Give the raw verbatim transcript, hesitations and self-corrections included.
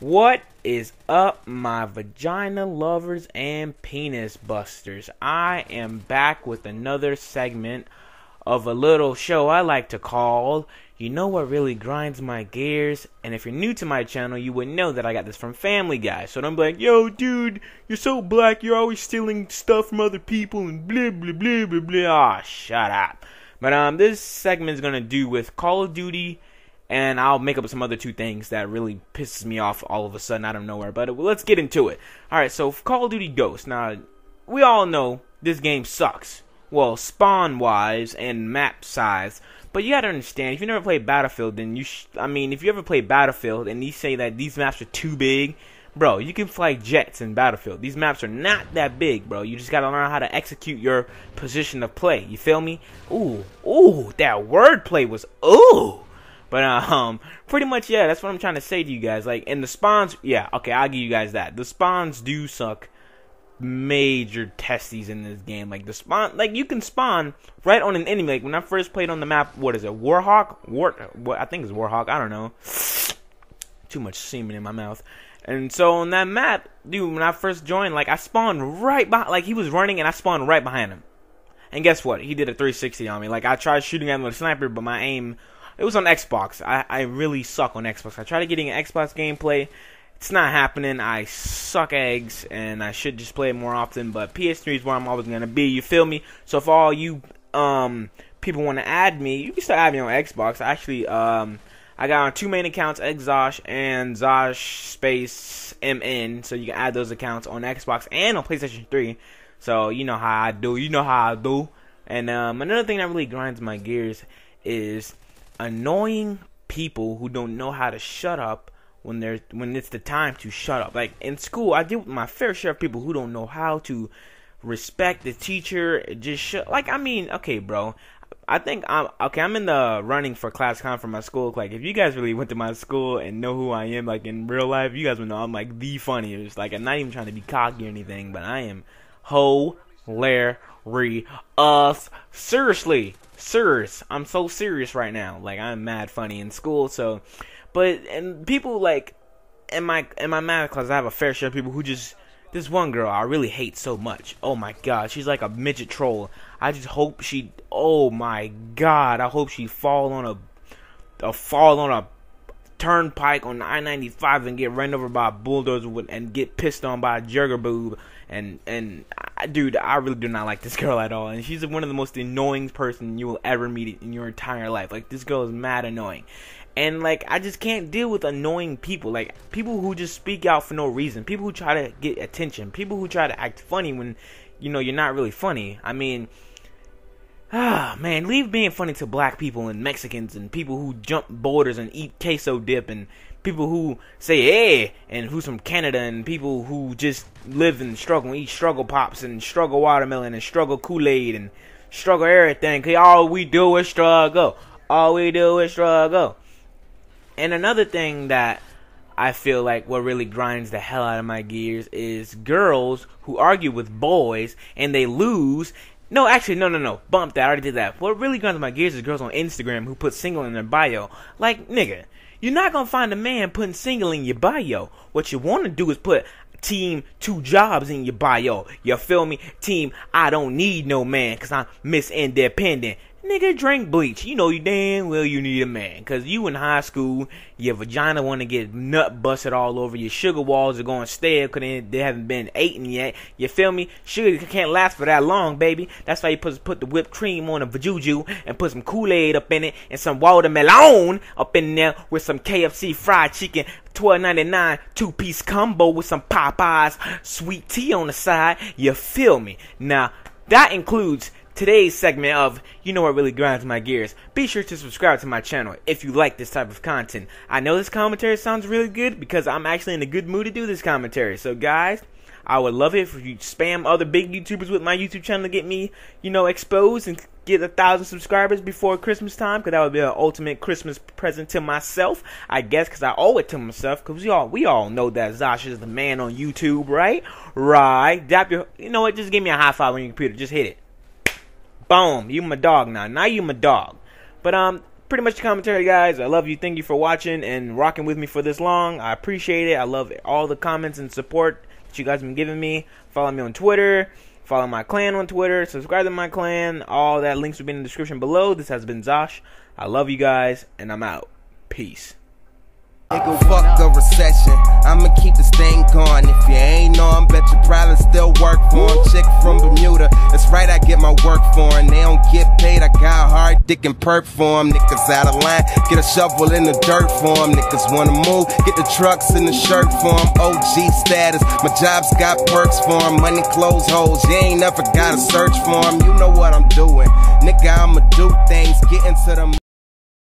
What is up, my vagina lovers and penis busters? I am back with another segment of a little show I like to call You Know What Really Grinds My Gears. And if you're new to my channel, you would know that I got this from Family Guy. So don't be like, yo dude, you're so black, you're always stealing stuff from other people and blah blah blah blah blah. Aw, shut up. But um, this segment is going to do with Call of Duty, and I'll make up some other two things that really pisses me off all of a sudden out of nowhere. But let's get into it. Alright, so Call of Duty Ghosts. Now, we all know this game sucks. Well, spawn-wise and map-size. But you gotta understand, if you never played Battlefield, then you sh I mean, if you ever played Battlefield and you say that these maps are too big, bro, you can fly jets in Battlefield. These maps are not that big, bro. You just gotta learn how to execute your position of play. You feel me? Ooh, ooh, that wordplay was ooh. But, um, pretty much, yeah, that's what I'm trying to say to you guys. Like, and the spawns, yeah, okay, I'll give you guys that. The spawns do suck major testes in this game. Like, the spawn, like, you can spawn right on an enemy. Like, when I first played on the map, what is it, Warhawk? War, what, I think it's Warhawk, I don't know. Too much semen in my mouth. And so, on that map, dude, when I first joined, like, I spawned right behind, like, he was running, and I spawned right behind him. And guess what? He did a three sixty on me. Like, I tried shooting at him with a sniper, but my aim... It was on Xbox. I, I really suck on Xbox. I tried getting an Xbox gameplay. It's not happening. I suck eggs, and I should just play it more often. But P S three is where I'm always going to be. You feel me? So if all you um people want to add me, you can still add me on Xbox. Actually, um, I got on two main accounts, Xzosh and Zosh space M N. So you can add those accounts on Xbox and on PlayStation three. So you know how I do. You know how I do. And um, another thing that really grinds my gears is... annoying people who don't know how to shut up when they're when it's the time to shut up. Like in school, I deal with my fair share of people who don't know how to respect the teacher. Just shut. Like I mean, okay, bro. I think I'm okay. I'm in the running for class con for my school. Like if you guys really went to my school and know who I am, like in real life, you guys would know I'm like the funniest. Like I'm not even trying to be cocky or anything, but I am hilarious. Seriously. Sirs, I'm so serious right now. Like I'm mad funny in school. So, but and people like in my in my math class, I have a fair share of people who just. This one girl I really hate so much. Oh my god, she's like a midget troll. I just hope she. Oh my god, I hope she fall on a, a fall on a turnpike on I ninety-five and get run over by a bulldozer with, and get pissed on by a jugger boob. And, and I, dude, I really do not like this girl at all. And she's one of the most annoying person you will ever meet in your entire life. Like, this girl is mad annoying. And, like, I just can't deal with annoying people. Like, people who just speak out for no reason. People who try to get attention. People who try to act funny when, you know, you're not really funny. I mean, ah, man, leave being funny to black people and Mexicans and people who jump borders and eat queso dip and... people who say hey and who's from Canada and people who just live and struggle and eat struggle pops and struggle watermelon and struggle Kool-Aid and struggle everything because all we do is struggle. All we do is struggle. And another thing that I feel like what really grinds the hell out of my gears is girls who argue with boys and they lose. No, actually, no, no, no. Bump that. I already did that. What really grinds my gears is girls on Instagram who put single in their bio. Like, nigga, you're not going to find a man putting single in your bio. What you want to do is put team two jobs in your bio. You feel me? Team, I don't need no man because I'm Miss Independent. Nigga, drink bleach. You know you damn well you need a man. Because you in high school, your vagina want to get nut busted all over. Your sugar walls are going stale because they haven't been eaten yet. You feel me? Sugar can't last for that long, baby. That's why you put, put the whipped cream on a vajuju and put some Kool-Aid up in it and some watermelon up in there with some K F C fried chicken. twelve ninety-nine two-piece combo with some Popeyes sweet tea on the side. You feel me? Now, that includes... today's segment of You Know What Really Grinds My Gears. Be sure to subscribe to my channel if you like this type of content. I know this commentary sounds really good because I'm actually in a good mood to do this commentary. So guys, I would love it if you spam other big YouTubers with my YouTube channel to get me, you know, exposed and get a thousand subscribers before Christmas time. Because that would be an ultimate Christmas present to myself, I guess, because I owe it to myself. Because we all, we all know that Zosh is the man on YouTube, right? Right. Dap your, you know what, just give me a high five on your computer. Just hit it. Boom, you my dog now. Now you my dog. But um, pretty much the commentary, guys. I love you. Thank you for watching and rocking with me for this long. I appreciate it. I love all the comments and support that you guys have been giving me. Follow me on Twitter. Follow my clan on Twitter. Subscribe to my clan. All that links will be in the description below. This has been Zosh. I love you guys, and I'm out. Peace. Nigga, fuck the recession. I'ma keep this thing going. If you ain't know, I bet your problems still work for him. Chick from Bermuda, that's right, I get my work for him. They don't get paid, I got hard dick and perk for him. Niggas out of line, get a shovel in the dirt for him. Niggas wanna move, get the trucks in the shirt for him. O G status, my job's got perks for him. Money, clothes, hoes, you ain't never gotta search for him. You know what I'm doing, nigga, I'ma do things, get into the